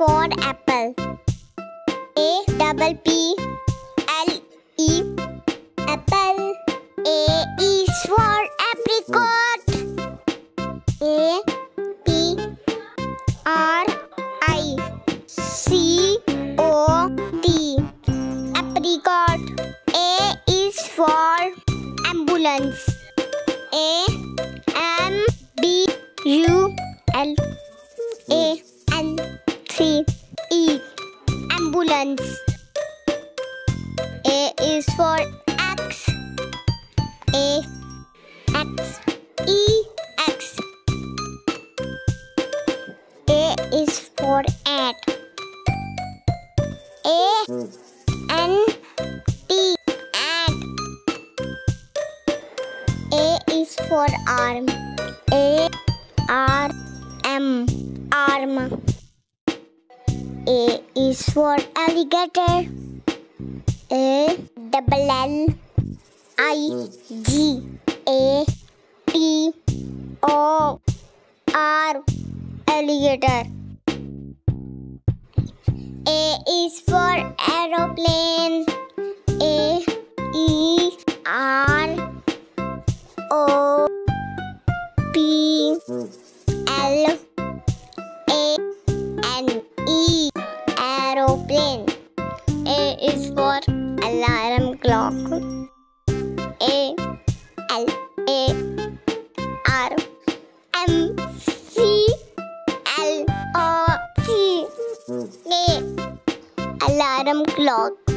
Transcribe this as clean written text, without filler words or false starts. for apple. A-double-P-L-E, apple. A is for apricot. A-P-R-I-C-O-T, apricot. A is for ambulance. A-M-B-U-L, A-N-C-E, ambulance. A is for axe. A-X-E-X, A is for ant. A-N-T, ant. A is for arm. A-R-M, arm. A is for alligator. A-double-L-I-G-A-T-O-R, alligator. A is for aeroplane. A-E-R-O-P-L-A-N-E, aeroplane. A is for alarm clock. A-L-A-R-M-C-L-O-C, alarm clock.